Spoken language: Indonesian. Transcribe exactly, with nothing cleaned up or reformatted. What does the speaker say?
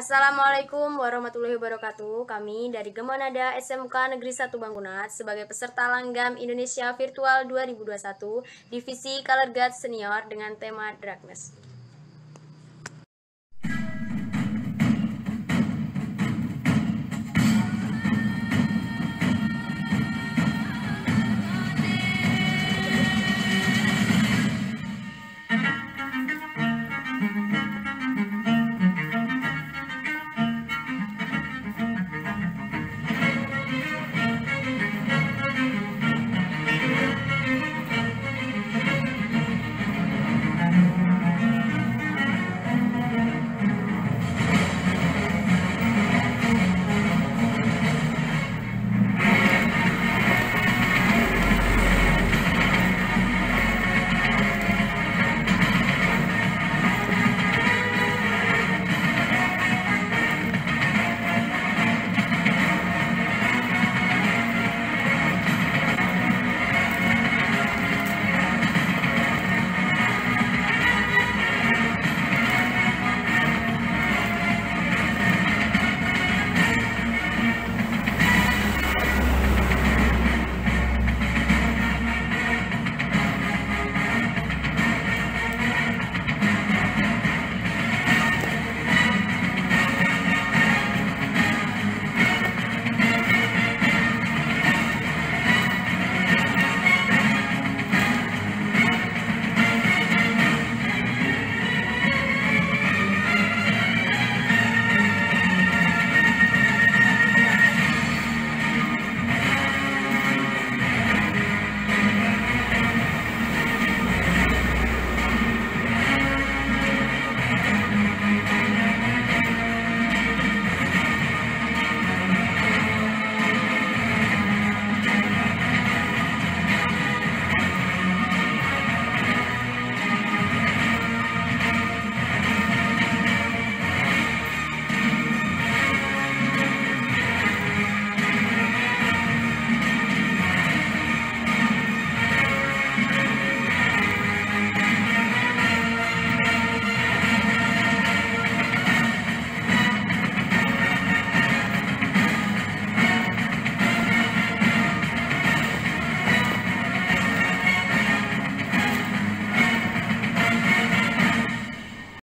Assalamualaikum warahmatullahi wabarakatuh. Kami dari Gema Nada S M K Negeri satu Bengkunat sebagai peserta Langgam Indonesia Virtual dua ribu dua puluh satu Divisi Color Guard Senior dengan tema Darkness.